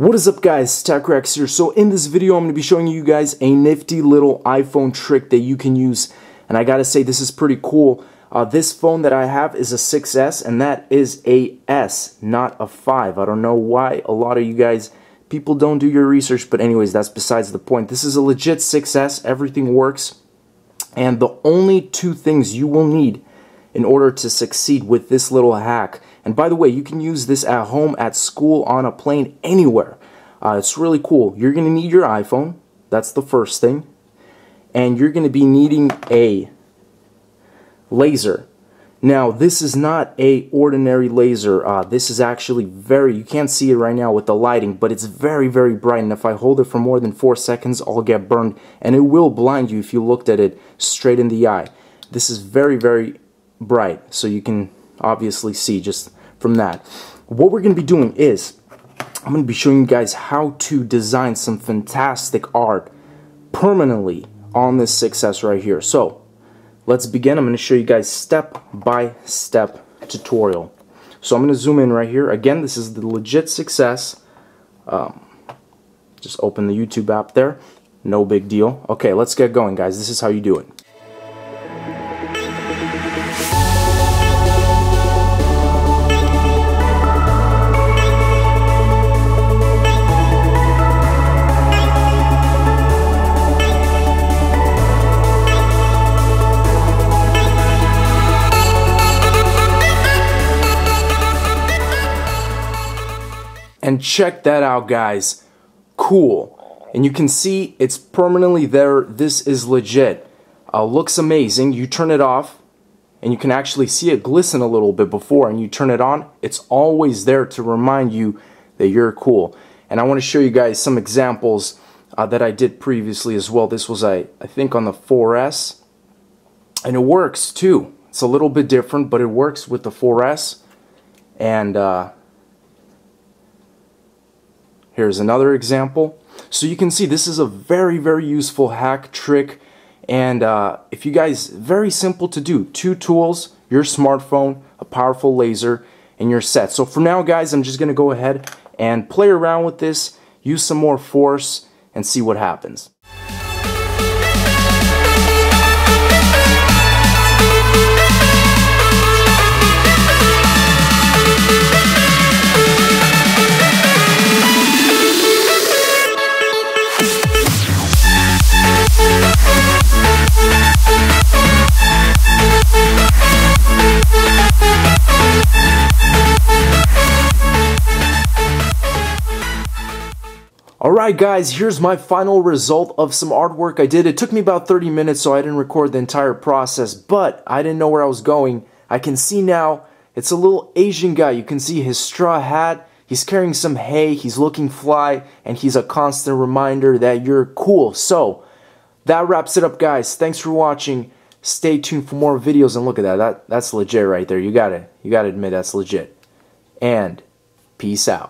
What is up, guys? TechRax here. So in this video I'm going to be showing you guys a nifty little iPhone trick that you can use, and I gotta say this is pretty cool. This phone that I have is a 6S, and that is a S, not a 5. I don't know why a lot of you guys people don't do your research, but anyways, that's besides the point. This is a legit 6S, everything works, and the only two things you will need in order to succeed with this little hack. And by the way, you can use this at home, at school, on a plane, anywhere. It's really cool. You're going to need your iPhone. That's the first thing. And you're going to be needing a laser. Now, this is not a ordinary laser. This is actually very, you can't see it right now with the lighting, but it's very, very bright. And if I hold it for more than 4 seconds, I'll get burned. And it will blind you if you looked at it straight in the eye. This is very, very bright, so you can obviously see just from that. What we're going to be doing is I'm going to be showing you guys how to design some fantastic art permanently on this 6S right here. So let's begin. I'm going to show you guys step-by-step tutorial. So I'm going to zoom in right here. Again, this is the legit 6S. Just open the YouTube app there. No big deal. Okay, let's get going, guys. This is how you do it. And check that out, guys. Cool. And you can see it's permanently there. This is legit. Looks amazing. You turn it off and you can actually see it glisten a little bit before, and you turn it on. It's always there to remind you that you're cool. And I want to show you guys some examples that I did previously as well. This was I think on the 4S, and it works too. It's a little bit different, but it works with the 4S. And here's another example. So you can see this is a very, very useful hack trick, and if you guys, very simple to do. Two tools, your smartphone, a powerful laser, and you're set. So for now, guys, I'm just gonna go ahead and play around with this, use some more force, and see what happens. Alright, guys, here's my final result of some artwork I did. It took me about 30 minutes, so I didn't record the entire process, but I didn't know where I was going. I can see now it's a little Asian guy. You can see his straw hat, he's carrying some hay, he's looking fly, and he's a constant reminder that you're cool. So that wraps it up, guys. Thanks for watching. Stay tuned for more videos, and look at that. That's legit right there. You gotta admit that's legit. And peace out.